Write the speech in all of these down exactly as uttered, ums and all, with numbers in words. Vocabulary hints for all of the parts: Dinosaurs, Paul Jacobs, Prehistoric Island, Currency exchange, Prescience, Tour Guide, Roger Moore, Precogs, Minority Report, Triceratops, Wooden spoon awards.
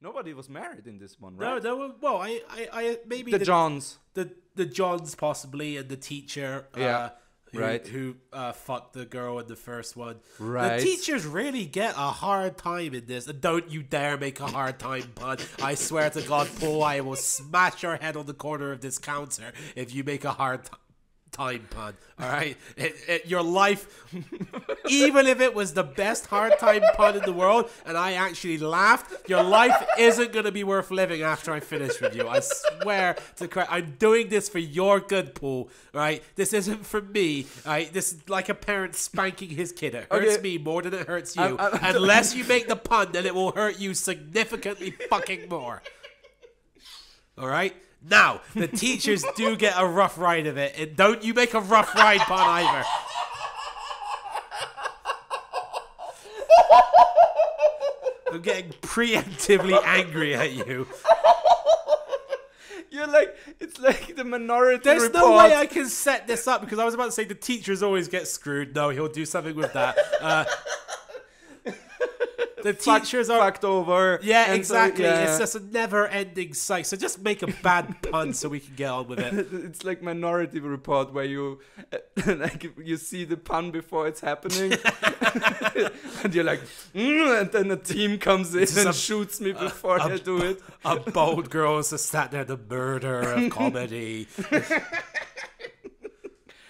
Nobody was married in this one, right? No, there were. Well, I, I, I maybe the, the Johns, the the Johns possibly, and the teacher. Yeah, uh, who, right. Who uh, fucked the girl in the first one? Right. The teachers really get a hard time in this. And don't you dare make a hard time pun! I swear to God, Paul, I will smash your head on the corner of this counter if you make a hard time. Time pun, all right? It, it, your life, even if it was the best hard time pun in the world, and I actually laughed, your life isn't going to be worth living after I finish with you. I swear to Christ, I'm doing this for your good, Paul, right? This isn't for me, right? This is like a parent spanking his kid. It hurts okay. me more than it hurts you. I'm, I'm Unless you make the pun, then it will hurt you significantly fucking more, all right? Now, the teachers do get a rough ride of it. And don't you make a rough ride pun either. I'm getting preemptively angry at you. You're like, it's like the Minority There's Report. There's no way I can set this up because I was about to say the teachers always get screwed. No, he'll do something with that. Uh, The teachers are fucked over. Yeah, exactly. So, yeah. It's just a never-ending cycle. So just make a bad pun so we can get on with it. It's like Minority Report, where you like you see the pun before it's happening, and you're like, mm, and then the team comes in and a, shoots me before a, a, I do it. A bold girl is just sat there, the murder of comedy.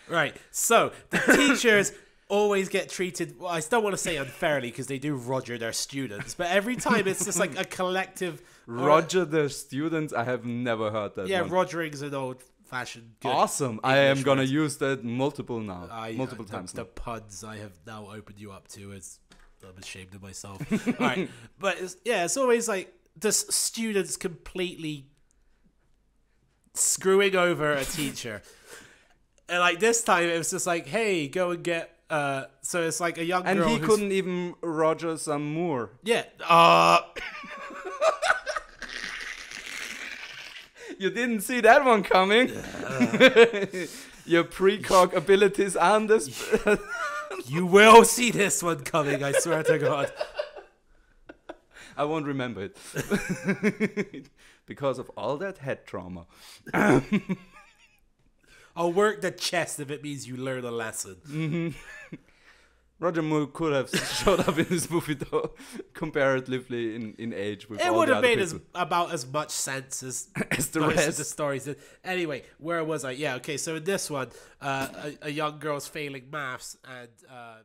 Right. So the teachers. Always get treated, well, I still want to say unfairly because they do Roger their students, but every time it's just like a collective... Roger uh, their students? I have never heard that Yeah, one. Rogering's an old-fashioned... Awesome. I am going to use that multiple now, I, multiple I, times. The, the puns I have now opened you up to, is, I'm ashamed of myself. All right. But it's, yeah, it's always like just students completely screwing over a teacher. And like this time, it was just like, hey, go and get... Uh, so it's like a young and girl. And he who's... couldn't even Roger some Moore. Yeah. Uh... You didn't see that one coming. Uh... Your precog abilities aren't this. You will see this one coming, I swear to God. I won't remember it. Because of all that head trauma. I'll work the chest if it means you learn a lesson. Mm-hmm. Roger Moore could have showed up in this movie, though, comparatively in, in age. With it would have made as, about as much sense as, as the rest of the stories. Anyway, where was I? Yeah, okay, so in this one, uh, a, a young girl's failing maths and... Uh